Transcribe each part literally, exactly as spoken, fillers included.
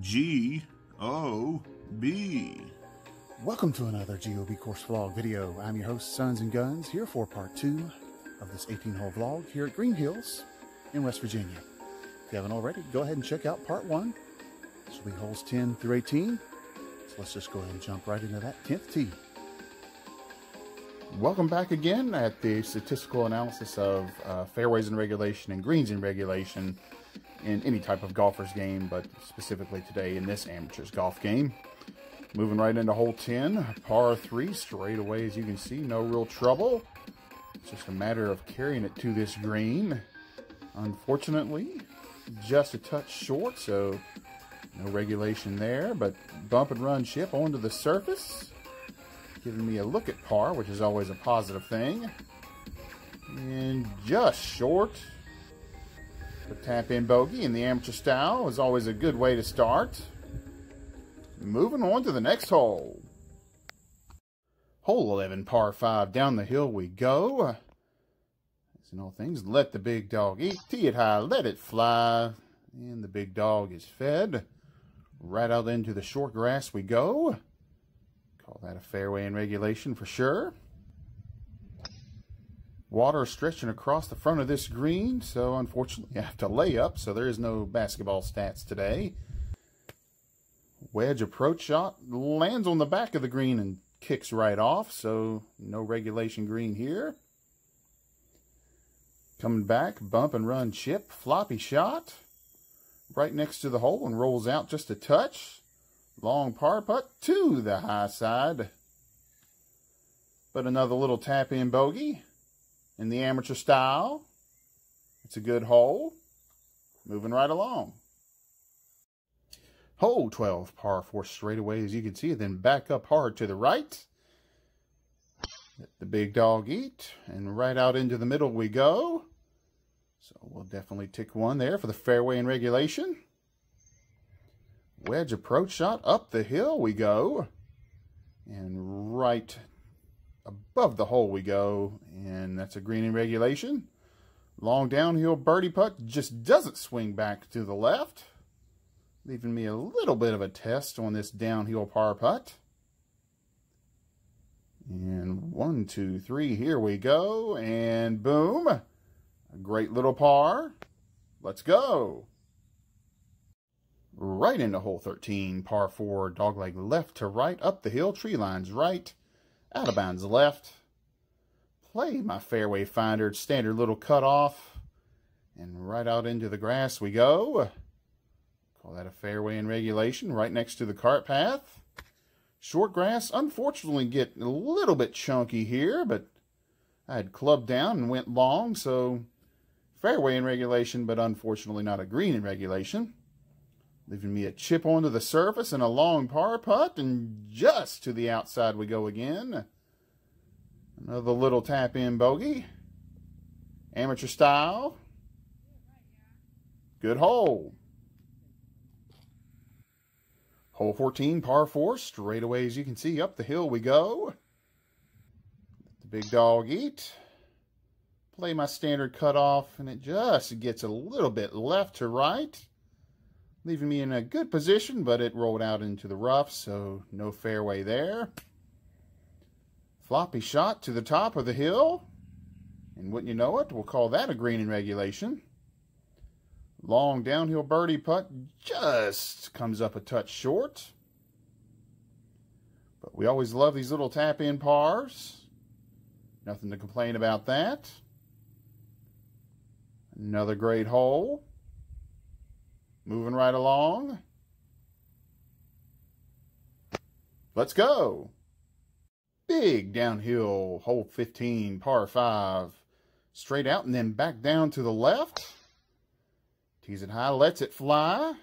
G O B. Welcome to another G O B course vlog video. I'm your host, Sons and Guns, here for part two of this eighteen hole vlog here at Green Hills in West Virginia. If you haven't already, go ahead and check out part one. This will be holes ten through eighteen. So let's just go ahead and jump right into that tenth tee. Welcome back again at the statistical analysis of uh, fairways in regulation and greens in regulation in any type of golfer's game, but specifically today in this amateur's golf game. Moving right into hole ten, par three, straight away as you can see, no real trouble. It's just a matter of carrying it to this green. Unfortunately, just a touch short, so no regulation there, but bump and run chip onto the surface. Giving me a look at par, which is always a positive thing. And just short. The tap in bogey in the amateur style is always a good way to start. Moving on to the next hole. Hole eleven, par five. Down the hill we go. As in all things, let the big dog eat. Tee it high, let it fly. And the big dog is fed. Right out into the short grass we go. Call that a fairway in regulation for sure. Water is stretching across the front of this green, so unfortunately I have to lay up, so there is no basketball stats today. Wedge approach shot lands on the back of the green and kicks right off, so no regulation green here. Coming back, bump and run chip, floppy shot, right next to the hole and rolls out just a touch. Long par putt to the high side. But another little tap in bogey in the amateur style. It's a good hole. Moving right along. Hole twelve, par four straightaway as you can see, then back up hard to the right. Let the big dog eat, and right out into the middle we go. So we'll definitely tick one there for the fairway in regulation. Wedge approach shot, up the hill we go, and right above the hole we go, and that's a green in regulation. Long downhill birdie putt just doesn't swing back to the left, leaving me a little bit of a test on this downhill par putt. And one, two, three, here we go, and boom, a great little par. Let's go. Right into hole thirteen, par four, dogleg left to right, up the hill, tree lines right, out of bounds left. Play my fairway finder, standard little cutoff, and right out into the grass we go. Call that a fairway in regulation, right next to the cart path. Short grass, unfortunately getting a little bit chunky here, but I had clubbed down and went long, so fairway in regulation, but unfortunately not a green in regulation. Leaving me a chip onto the surface and a long par putt, and just to the outside we go again. Another little tap in bogey. Amateur style. Good hole. Hole fourteen, par four, straight away as you can see, up the hill we go. Let the big dog eat. Play my standard cutoff, and it just gets a little bit left to right. Leaving me in a good position, but it rolled out into the rough, so no fairway there. Floppy shot to the top of the hill. And wouldn't you know it, we'll call that a green in regulation. Long downhill birdie putt just comes up a touch short. But we always love these little tap-in pars. Nothing to complain about that. Another great hole. Moving right along. Let's go. Big downhill, hole fifteen, par five. Straight out and then back down to the left. Tees it high, lets it fly.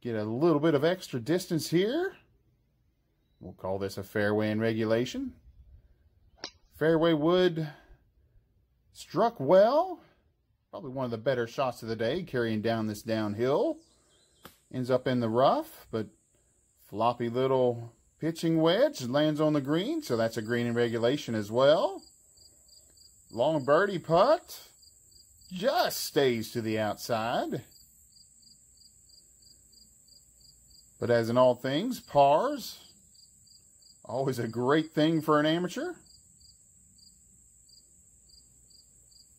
Get a little bit of extra distance here. We'll call this a fairway in regulation. Fairway wood struck well. Probably one of the better shots of the day, carrying down this downhill. Ends up in the rough, but floppy little pitching wedge lands on the green, so that's a green in regulation as well. Long birdie putt just stays to the outside. But as in all things, pars, always a great thing for an amateur.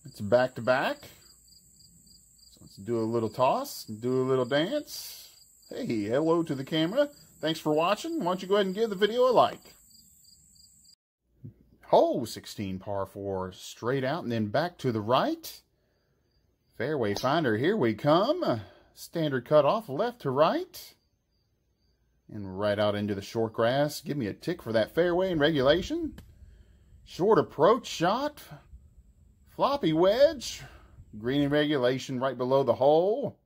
It's back to back. So let's do a little toss, do a little dance. Hey, hello to the camera. Thanks for watching. Why don't you go ahead and give the video a like. Hole sixteen, par four, straight out and then back to the right. Fairway finder, here we come. Standard cutoff, left to right. And right out into the short grass. Give me a tick for that fairway in regulation. Short approach shot. Floppy wedge. Green in regulation right below the hole.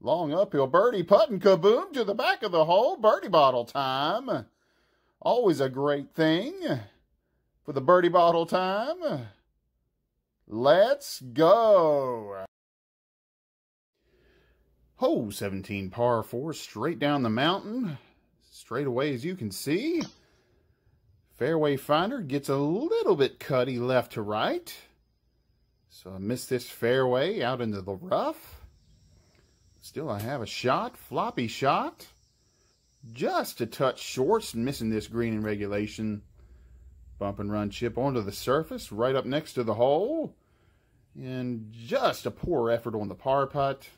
Long uphill birdie putt and kaboom to the back of the hole. Birdie bottle time. Always a great thing for the birdie bottle time. Let's go. Hole seventeen, par four, straight down the mountain. Straight away as you can see. Fairway finder gets a little bit cutty left to right. So I missed this fairway out into the rough. Still I have a shot, floppy shot. Just a touch short, missing this green in regulation. Bump and run chip onto the surface, right up next to the hole. And just a poor effort on the par putt.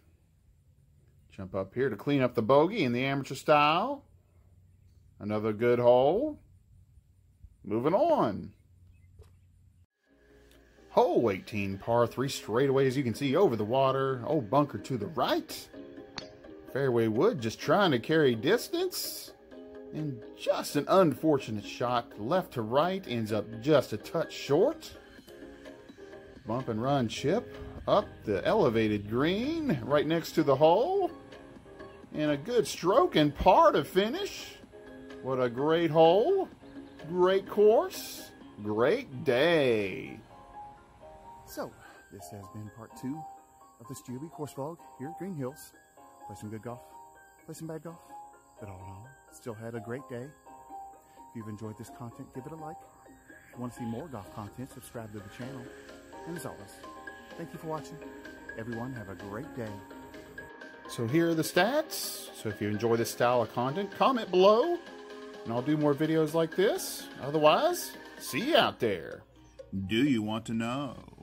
Jump up here to clean up the bogey in the amateur style. Another good hole. Moving on. Hole eighteen, par three, straight away as you can see over the water. Old bunker to the right. Fairway wood just trying to carry distance. And just an unfortunate shot left to right. Ends up just a touch short. Bump and run chip up the elevated green right next to the hole. And a good stroke and par to finish. What a great hole. Great course. Great day. So, this has been part two of this G O B course vlog here at Green Hills. Play some good golf. Play some bad golf. But all in all, still had a great day. If you've enjoyed this content, give it a like. If you want to see more golf content, subscribe to the channel. And as always, thank you for watching. Everyone, have a great day. So here are the stats. So if you enjoy this style of content, comment below, and I'll do more videos like this. Otherwise, see you out there. Do you want to know?